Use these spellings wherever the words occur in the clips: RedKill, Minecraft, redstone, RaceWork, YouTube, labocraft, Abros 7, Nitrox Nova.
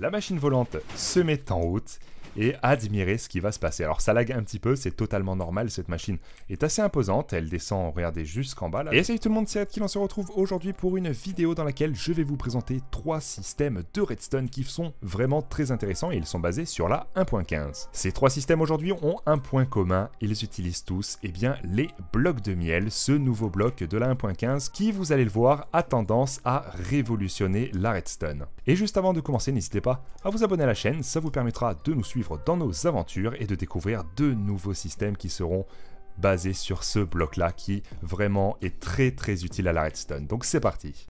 La machine volante se met en route et admirez ce qui va se passer. Alors ça lag un petit peu, c'est totalement normal, cette machine est assez imposante, elle descend, regardez, jusqu'en bas là. Et salut tout le monde, c'est RedKill, on se retrouve aujourd'hui pour une vidéo dans laquelle je vais vous présenter 3 systèmes de redstone qui sont vraiment très intéressants et ils sont basés sur la 1.15. Ces 3 systèmes aujourd'hui ont un point commun, ils utilisent tous les blocs de miel, ce nouveau bloc de la 1.15 qui, vous allez le voir, a tendance à révolutionner la redstone. Et juste avant de commencer, n'hésitez pas à vous abonner à la chaîne, ça vous permettra de nous suivre dans nos aventures et de découvrir 2 nouveaux systèmes qui seront basés sur ce bloc là qui vraiment est très très utile à la redstone. Donc c'est parti.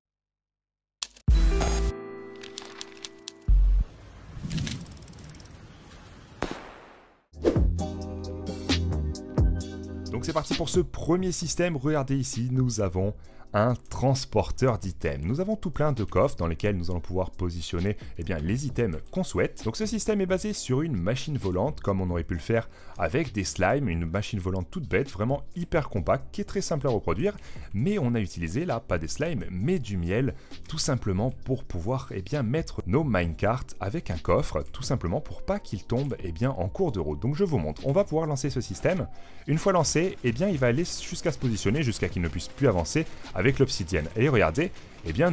Donc c'est parti pour ce premier système. Regardez ici, nous avons un transporteur d'items. Nous avons tout plein de coffres dans lesquels nous allons pouvoir positionner les items qu'on souhaite. Donc ce système est basé sur une machine volante, comme on aurait pu le faire avec des slimes, une machine volante toute bête, vraiment hyper compacte, qui est très simple à reproduire, mais on a utilisé là, pas des slimes, mais du miel, tout simplement pour pouvoir mettre nos minecarts avec un coffre, tout simplement pour pas qu'il tombe en cours de route. Donc je vous montre, on va pouvoir lancer ce système. Une fois lancé, il va aller jusqu'à se positionner, jusqu'à qu'il ne puisse plus avancer avec l'obsidienne. Et regardez,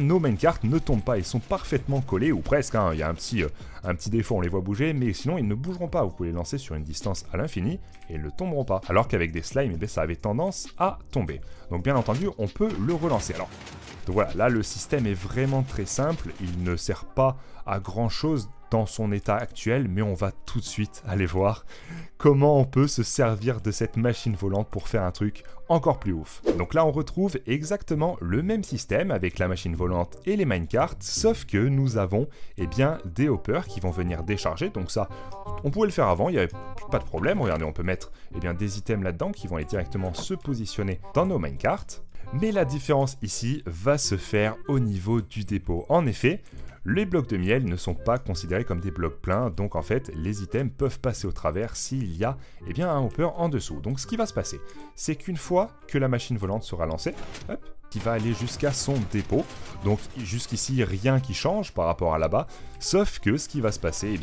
nos minecarts ne tombent pas, ils sont parfaitement collés, ou presque, hein. Il y a un petit défaut, on les voit bouger, mais sinon ils ne bougeront pas. Vous pouvez les lancer sur une distance à l'infini et ils ne tomberont pas. Alors qu'avec des slimes, ça avait tendance à tomber. Donc bien entendu, on peut le relancer. Alors, donc voilà, là le système est vraiment très simple, il ne sert pas à grand chose dans son état actuel, mais on va tout de suite aller voir comment on peut se servir de cette machine volante pour faire un truc encore plus ouf. Donc là on retrouve exactement le même système avec la machine volante et les minecarts, sauf que nous avons des hoppers qui vont venir décharger. Donc ça, on pouvait le faire avant, il n'y avait pas de problème. Regardez, on peut mettre des items là-dedans qui vont aller directement se positionner dans nos minecarts. Mais la différence ici va se faire au niveau du dépôt. En effet, les blocs de miel ne sont pas considérés comme des blocs pleins, donc en fait les items peuvent passer au travers s'il y a un hopper en dessous. Donc ce qui va se passer, c'est qu'une fois que la machine volante sera lancée, hop, qui va aller jusqu'à son dépôt. Donc jusqu'ici rien qui change par rapport à là-bas, sauf que ce qui va se passer,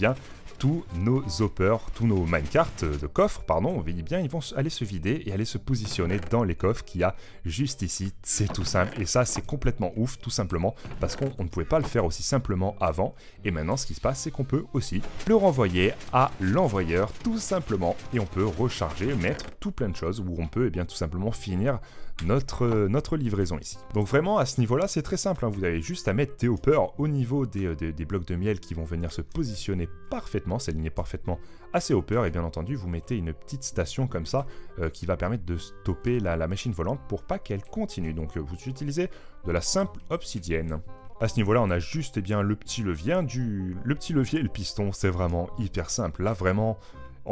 tous nos hoppers, tous nos minecarts de coffres, pardon, ils vont aller se vider et aller se positionner dans les coffres qu'il y a juste ici. C'est tout simple et ça, c'est complètement ouf, tout simplement parce qu'on ne pouvait pas le faire aussi simplement avant. Et maintenant, ce qui se passe, c'est qu'on peut aussi le renvoyer à l'envoyeur, tout simplement, et on peut recharger, mettre tout plein de choses, où on peut tout simplement finir notre livraison ici. Donc vraiment à ce niveau là c'est très simple, hein. Vous avez juste à mettre des hoppers au niveau des blocs de miel qui vont venir se positionner parfaitement, s'aligner parfaitement à ces hoppers, et bien entendu vous mettez une petite station comme ça qui va permettre de stopper la machine volante pour pas qu'elle continue. Donc vous utilisez de la simple obsidienne. À ce niveau là on a juste le petit levier, et le piston, c'est vraiment hyper simple. Là vraiment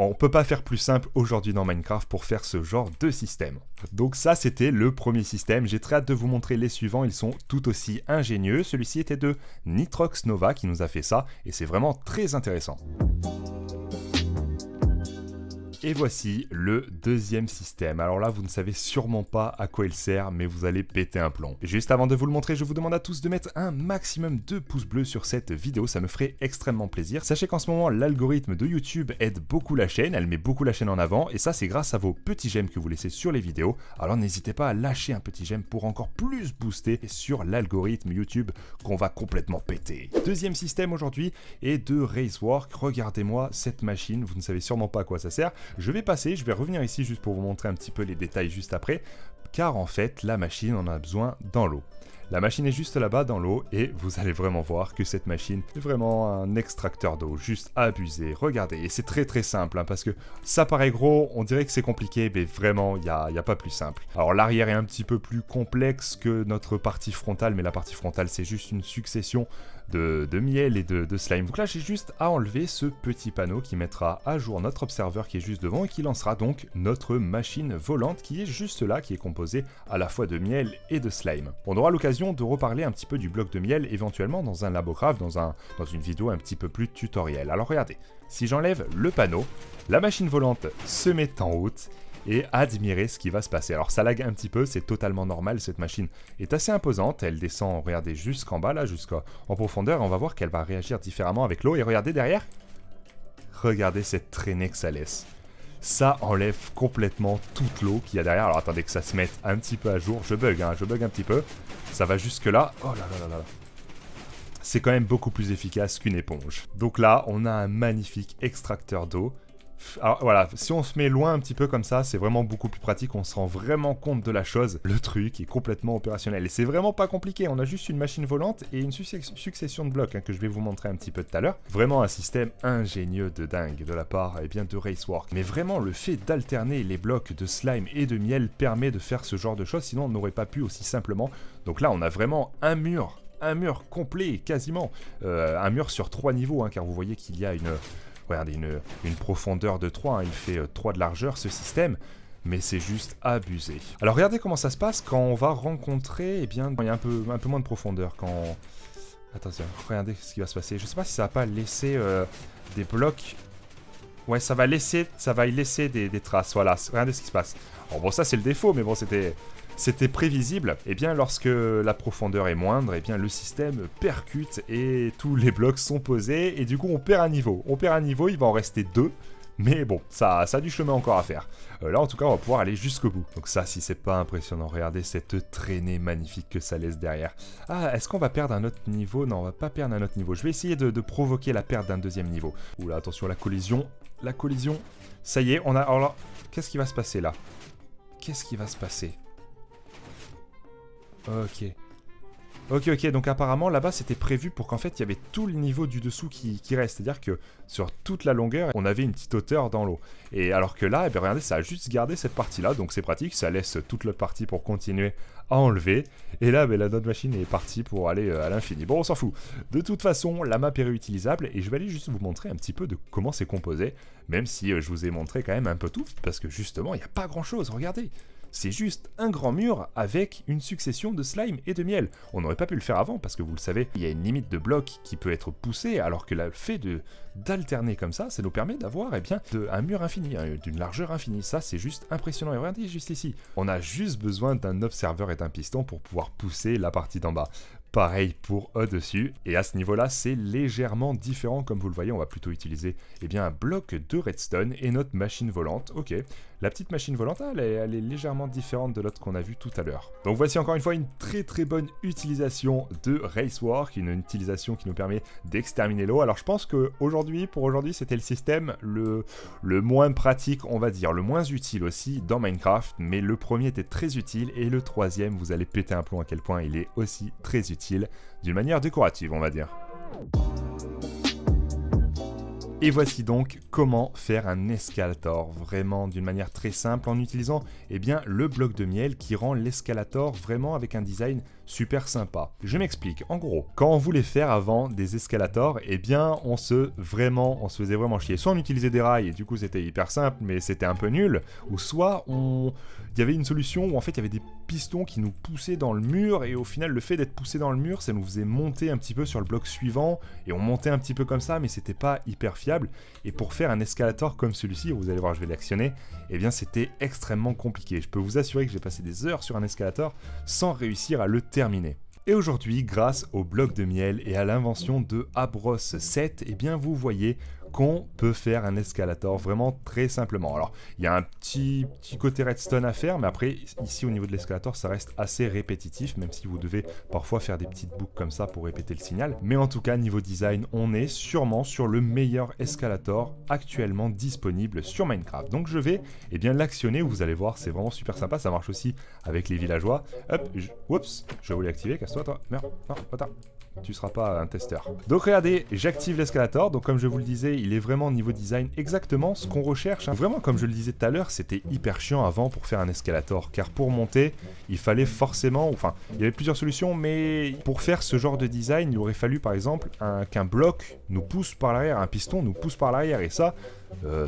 on peut pas faire plus simple aujourd'hui dans Minecraft pour faire ce genre de système. Donc ça c'était le premier système, j'ai très hâte de vous montrer les suivants, ils sont tout aussi ingénieux. Celui-ci était de Nitrox Nova qui nous a fait ça et c'est vraiment très intéressant. Et voici le deuxième système. Alors là vous ne savez sûrement pas à quoi il sert, mais vous allez péter un plomb. Juste avant de vous le montrer, je vous demande à tous de mettre un maximum de pouces bleus sur cette vidéo, ça me ferait extrêmement plaisir. Sachez qu'en ce moment l'algorithme de YouTube aide beaucoup la chaîne, elle met beaucoup la chaîne en avant, et ça c'est grâce à vos petits j'aime que vous laissez sur les vidéos. Alors n'hésitez pas à lâcher un petit j'aime pour encore plus booster sur l'algorithme YouTube qu'on va complètement péter. Deuxième système aujourd'hui est de RaceWork. Regardez-moi cette machine, vous ne savez sûrement pas à quoi ça sert. Je vais revenir ici juste pour vous montrer un petit peu les détails juste après, car en fait la machine en a besoin dans l'eau. La machine est juste là-bas dans l'eau et vous allez vraiment voir que cette machine est vraiment un extracteur d'eau, juste abusé. Regardez, et c'est très très simple, hein, parce que ça paraît gros, on dirait que c'est compliqué, mais vraiment, il n'y a pas plus simple. Alors l'arrière est un petit peu plus complexe que notre partie frontale, mais la partie frontale c'est juste une succession de miel et de slime. Donc là j'ai juste à enlever ce petit panneau qui mettra à jour notre observeur qui est juste devant et qui lancera donc notre machine volante qui est juste là, qui est composée à la fois de miel et de slime. On aura l'occasion de reparler un petit peu du bloc de miel éventuellement dans un labocraft, dans une vidéo un petit peu plus tutoriel. Alors regardez, si j'enlève le panneau, la machine volante se met en route et admirer ce qui va se passer. Alors ça lag un petit peu, c'est totalement normal, cette machine est assez imposante, elle descend, regardez, jusqu'en bas là, jusqu'en profondeur, et on va voir qu'elle va réagir différemment avec l'eau, et regardez derrière, regardez cette traînée que ça laisse. Ça enlève complètement toute l'eau qu'il y a derrière. Alors attendez que ça se mette un petit peu à jour, je bug un petit peu, ça va jusque là, oh là là là là. C'est quand même beaucoup plus efficace qu'une éponge. Donc là, on a un magnifique extracteur d'eau. Alors voilà, si on se met loin un petit peu comme ça, c'est vraiment beaucoup plus pratique, on se rend vraiment compte de la chose. Le truc est complètement opérationnel et c'est vraiment pas compliqué, on a juste une machine volante et une succession de blocs hein, que je vais vous montrer un petit peu tout à l'heure. Vraiment un système ingénieux de dingue de la part eh bien, de RaceWork. Mais vraiment le fait d'alterner les blocs de slime et de miel permet de faire ce genre de choses, sinon on n'aurait pas pu aussi simplement. Donc là on a vraiment un mur complet quasiment, un mur sur 3 niveaux hein, car vous voyez qu'il y a une... Regardez, une profondeur de 3, hein, il fait 3 de largeur ce système, mais c'est juste abusé. Alors regardez comment ça se passe quand on va rencontrer, eh bien, il y a un peu moins de profondeur quand... Attention, regardez ce qui va se passer, je sais pas si ça va pas laisser des blocs... Ouais, ça va y laisser des traces, voilà, regardez ce qui se passe. Alors bon, ça c'est le défaut, mais bon, c'était prévisible. Et bien lorsque la profondeur est moindre, et bien le système percute et tous les blocs sont posés et du coup on perd un niveau. On perd un niveau, il va en rester 2, mais bon, ça a du chemin encore à faire. Là en tout cas on va pouvoir aller jusqu'au bout. Donc ça si c'est pas impressionnant, regardez cette traînée magnifique que ça laisse derrière. Ah, est-ce qu'on va perdre un autre niveau? Non, on va pas perdre un autre niveau. Je vais essayer de provoquer la perte d'un deuxième niveau. Oula, attention, la collision. Ça y est, on a... Alors qu'est-ce qui va se passer là? Qu'est-ce qui va se passer? Ok, donc apparemment là-bas c'était prévu pour qu'en fait il y avait tout le niveau du dessous qui reste, c'est-à-dire que sur toute la longueur on avait une petite hauteur dans l'eau. Et alors que là, eh bien, regardez, ça a juste gardé cette partie-là, donc c'est pratique, ça laisse toute l'autre partie pour continuer à enlever. Et là, ben, notre machine est partie pour aller à l'infini. Bon, on s'en fout. De toute façon, la map est réutilisable et je vais aller juste vous montrer un petit peu de comment c'est composé, même si je vous ai montré quand même un peu tout, parce que justement il n'y a pas grand-chose, regardez. C'est juste un grand mur avec une succession de slime et de miel. On n'aurait pas pu le faire avant parce que vous le savez, il y a une limite de bloc qui peut être poussée, alors que le fait d'alterner comme ça, ça nous permet d'avoir eh bien un mur infini, d'une largeur infinie. Ça c'est juste impressionnant. Et regardez juste ici, on a juste besoin d'un observeur et d'un piston pour pouvoir pousser la partie d'en bas. Pareil pour au-dessus, et à ce niveau-là, c'est légèrement différent, comme vous le voyez, on va plutôt utiliser eh bien, un bloc de redstone et notre machine volante. Ok, la petite machine volante, elle est légèrement différente de l'autre qu'on a vu tout à l'heure. Donc voici encore une fois une très très bonne utilisation de RaceWork, une utilisation qui nous permet d'exterminer l'eau. Alors je pense que pour aujourd'hui, c'était le système le moins pratique, on va dire, le moins utile aussi dans Minecraft, mais le premier était très utile, et le troisième, vous allez péter un plomb à quel point il est aussi très utile. D'une manière décorative, on va dire. Et voici donc comment faire un escalator, vraiment d'une manière très simple en utilisant eh bien, le bloc de miel qui rend l'escalator vraiment avec un design super sympa. Je m'explique, en gros, quand on voulait faire avant des escalators, eh bien on se faisait vraiment chier. Soit on utilisait des rails et du coup c'était hyper simple mais c'était un peu nul, ou soit il y avait une solution où en fait il y avait des pistons qui nous poussaient dans le mur et au final le fait d'être poussé dans le mur ça nous faisait monter un petit peu sur le bloc suivant et on montait un petit peu comme ça mais c'était pas hyper fiable. Et pour faire un escalator comme celui-ci, vous allez voir, je vais l'actionner, eh bien c'était extrêmement compliqué. Je peux vous assurer que j'ai passé des heures sur un escalator sans réussir à le terminer. Et aujourd'hui, grâce au bloc de miel et à l'invention de Abros 7, eh bien vous voyez qu'on peut faire un escalator vraiment très simplement. Alors, il y a un petit côté redstone à faire, mais après, ici au niveau de l'escalator, ça reste assez répétitif, même si vous devez parfois faire des petites boucles comme ça pour répéter le signal. Mais en tout cas, niveau design, on est sûrement sur le meilleur escalator actuellement disponible sur Minecraft. Donc je vais eh bien l'actionner, vous allez voir, c'est vraiment super sympa, ça marche aussi avec les villageois. Hop, oups, je voulais activer, casse-toi. Toi, merde, non, attends, tu seras pas un testeur. Donc regardez, j'active l'escalator. Donc comme je vous le disais, il est vraiment niveau design exactement ce qu'on recherche. Hein. Vraiment, comme je le disais tout à l'heure, c'était hyper chiant avant pour faire un escalator. Car pour monter, il fallait forcément... Enfin, il y avait plusieurs solutions, mais pour faire ce genre de design, il aurait fallu par exemple qu'un bloc nous pousse par l'arrière, un piston nous pousse par l'arrière. Et ça...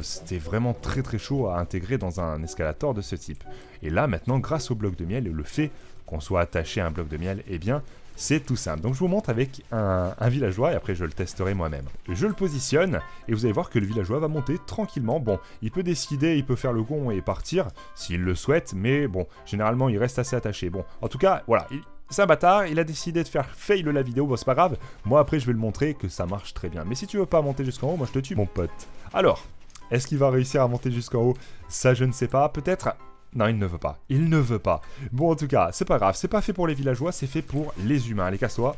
c'était vraiment très très chaud à intégrer dans un escalator de ce type. Et là maintenant, grâce au bloc de miel et le fait qu'on soit attaché à un bloc de miel, eh bien C'est tout simple. Donc je vous montre avec un villageois et après je le testerai moi-même. Je le positionne et vous allez voir que le villageois va monter tranquillement. Bon, il peut décider, il peut faire le con et partir s'il le souhaite, mais bon, généralement il reste assez attaché. Bon, en tout cas, voilà, c'est un bâtard, il a décidé de faire fail la vidéo, bon c'est pas grave. Moi après je vais le montrer que ça marche très bien. Mais si tu veux pas monter jusqu'en haut, moi je te tue mon pote. Alors, est-ce qu'il va réussir à monter jusqu'en haut? Ça je ne sais pas, peut-être... Non, il ne veut pas. Il ne veut pas. Bon, en tout cas, c'est pas grave. C'est pas fait pour les villageois, c'est fait pour les humains. Allez, casse-toi.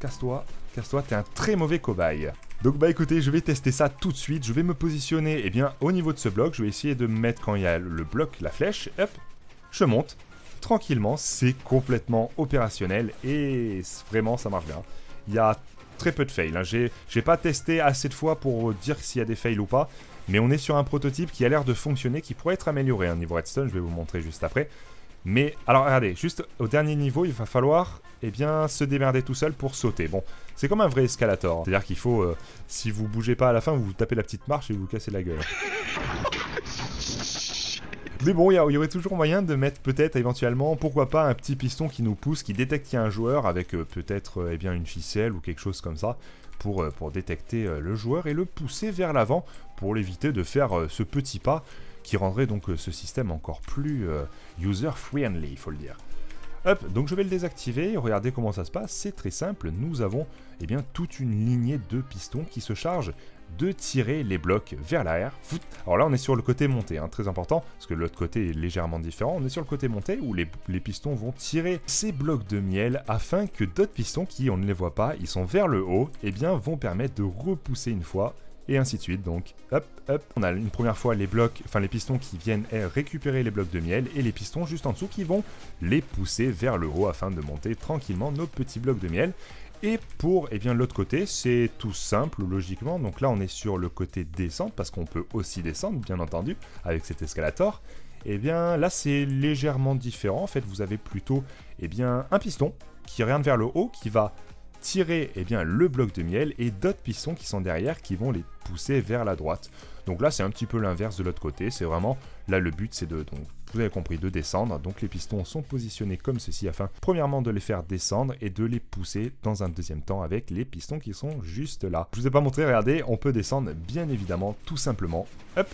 Casse-toi. Casse-toi, t'es un très mauvais cobaye. Donc, bah écoutez, je vais tester ça tout de suite. Je vais me positionner, eh bien, au niveau de ce bloc. Je vais essayer de me mettre quand il y a le bloc, la flèche. Hop, je monte. Tranquillement, c'est complètement opérationnel. Et vraiment, ça marche bien. Il y a très peu de fails. Hein. J'ai pas testé assez de fois pour dire s'il y a des fails ou pas. Mais on est sur un prototype qui a l'air de fonctionner, qui pourrait être amélioré au niveau redstone, je vais vous montrer juste après. Mais, alors regardez, juste au dernier niveau, il va falloir, eh bien, se démerder tout seul pour sauter. Bon, c'est comme un vrai escalator, c'est-à-dire qu'il faut, si vous bougez pas à la fin, vous tapez la petite marche et vous cassez la gueule. Mais bon, il y aurait toujours moyen de mettre peut-être éventuellement, pourquoi pas, un petit piston qui nous pousse, qui détecte qu'il y a un joueur avec peut-être eh bien une ficelle ou quelque chose comme ça pour détecter le joueur et le pousser vers l'avant pour l'éviter de faire ce petit pas qui rendrait donc ce système encore plus user-friendly, il faut le dire. Hop, donc je vais le désactiver, regardez comment ça se passe, c'est très simple, nous avons eh bien toute une lignée de pistons qui se chargent de tirer les blocs vers l'arrière. Alors là on est sur le côté monté, hein, très important, parce que l'autre côté est légèrement différent. On est sur le côté monté où les pistons vont tirer ces blocs de miel afin que d'autres pistons qui on ne les voit pas, ils sont vers le haut, et eh bien vont permettre de repousser une fois et ainsi de suite. Donc hop hop, on a une première fois les blocs, enfin les pistons qui viennent récupérer les blocs de miel et les pistons juste en dessous qui vont les pousser vers le haut afin de monter tranquillement nos petits blocs de miel. Et pour eh bien l'autre côté, c'est tout simple logiquement. Donc là on est sur le côté descente parce qu'on peut aussi descendre bien entendu avec cet escalator. Et eh bien là c'est légèrement différent. En fait vous avez plutôt eh bien un piston qui regarde vers le haut qui va tirer eh bien le bloc de miel et d'autres pistons qui sont derrière qui vont les pousser vers la droite. Donc là c'est un petit peu l'inverse de l'autre côté. C'est vraiment là le but c'est de donc, vous avez compris, de descendre. Donc les pistons sont positionnés comme ceci afin premièrement de les faire descendre et de les pousser dans un deuxième temps avec les pistons qui sont juste là. Je vous ai pas montré, regardez, on peut descendre bien évidemment tout simplement. Hop,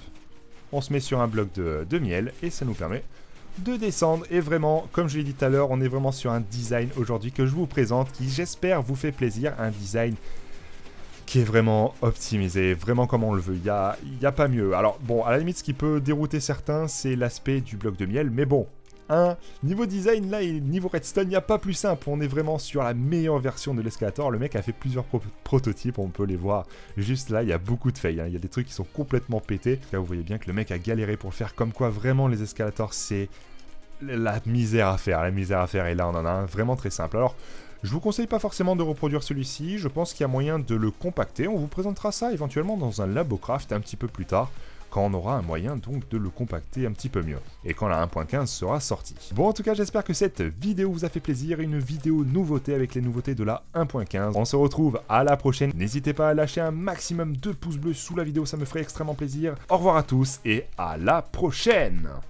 on se met sur un bloc de miel et ça nous permet de descendre. Et vraiment, comme je l'ai dit tout à l'heure, on est vraiment sur un design aujourd'hui que je vous présente qui j'espère vous fait plaisir, un design qui est vraiment optimisé, vraiment comme on le veut, il n'y a pas mieux. Alors bon, à la limite, ce qui peut dérouter certains, c'est l'aspect du bloc de miel, mais bon, hein, niveau design là et niveau redstone, il n'y a pas plus simple, on est vraiment sur la meilleure version de l'escalator, le mec a fait plusieurs prototypes, on peut les voir juste là, il y a beaucoup de fails, hein. Il y a des trucs qui sont complètement pétés, là vous voyez bien que le mec a galéré pour le faire, comme quoi vraiment les escalators c'est la misère à faire, et là on en a un vraiment très simple. Alors, je vous conseille pas forcément de reproduire celui-ci, je pense qu'il y a moyen de le compacter, on vous présentera ça éventuellement dans un labocraft un petit peu plus tard, quand on aura un moyen donc de le compacter un petit peu mieux, et quand la 1.15 sera sortie. Bon en tout cas j'espère que cette vidéo vous a fait plaisir, une vidéo nouveauté avec les nouveautés de la 1.15, on se retrouve à la prochaine, n'hésitez pas à lâcher un maximum de pouces bleus sous la vidéo, ça me ferait extrêmement plaisir, au revoir à tous et à la prochaine.